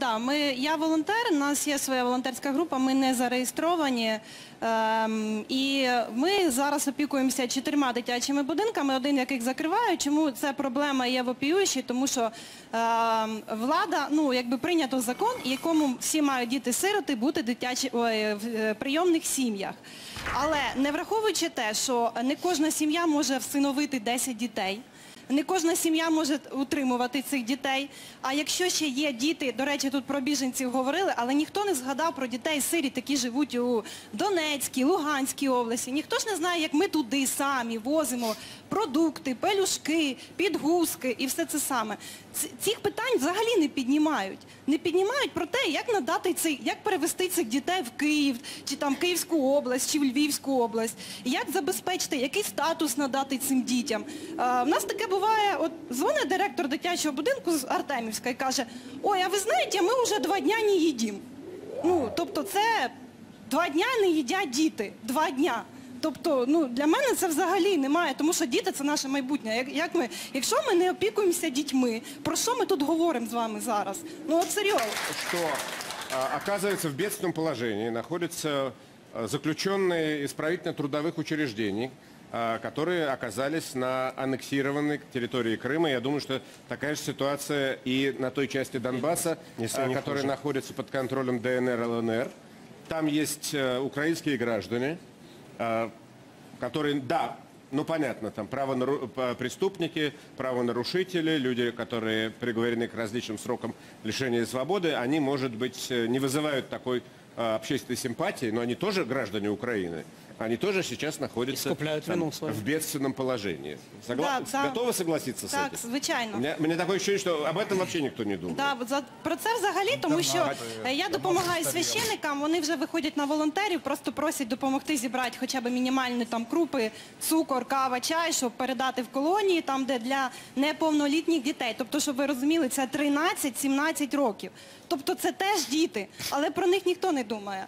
Да, я волонтер, у нас є своя волонтерська група, ми не зареєстровані. І ми зараз опікуємося 4 дитячими будинками, один яких закриває. Чому ця проблема є вопіючою? Тому що влада, якби прийнято закон, якому всі мають діти-сироти бути в прийомних сім'ях. Але не враховуючи те, що не кожна сім'я може всиновити 10 дітей. Не кожна сім'я може утримувати цих дітей. А якщо ще є діти, до речі, тут про біженців говорили, але ніхто не згадав про дітей-сиріт, які живуть у Донецькій, Луганській області. Ніхто ж не знає, як ми туди самі возимо продукти, пелюшки, підгузки і все це саме. Цих питань взагалі не піднімають. Не піднімають про те, як перевести цих дітей в Київ, чи там Київську область, чи в Львівську область. Як забезпечити, який статус надати цим дітям. У нас таке буває, от дзвонить директор дитячого будинку з Артемівська і каже: «Ой, а ви знаєте, ми вже 2 дня не їдім». Ну, тобто це 2 дня не їдять діти, 2 дня. Тобто, для мене це взагалі немає, тому що діти – це наше майбутнє. Якщо ми не опікуємося дітьми, про що ми тут говоримо з вами зараз? Ну, от серйозно. Що, оказується, в бідственному положенні знаходяться заключені исправительно-трудових учреждений, которые оказались на аннексированной территории Крыма. Я думаю, что такая же ситуация и на той части Донбасса, которая находится под контролем ДНР, ЛНР. Там есть украинские граждане, которые, да, понятно, там преступники, правонарушители, люди, которые приговорены к различным срокам лишения свободы, они, может быть, не вызывают такой общественной симпатии, но они тоже граждане Украины. Они тоже сейчас находятся в бедственном положении. Готовы согласиться с этим? Так, звичайно. У меня такое ощущение, что об этом вообще никто не думает. Да, про це взагалі, тому що я допомагаю священникам, вони вже виходять на волонтерів, просто просять допомогти зібрати хоча б мінімальні крупи, цукор, кава, чай, щоб передати в колонії, там, де для неповнолітніх дітей. Тобто, щоб ви розуміли, це 13-17 років. Тобто, це теж діти, але про них ніхто не думає.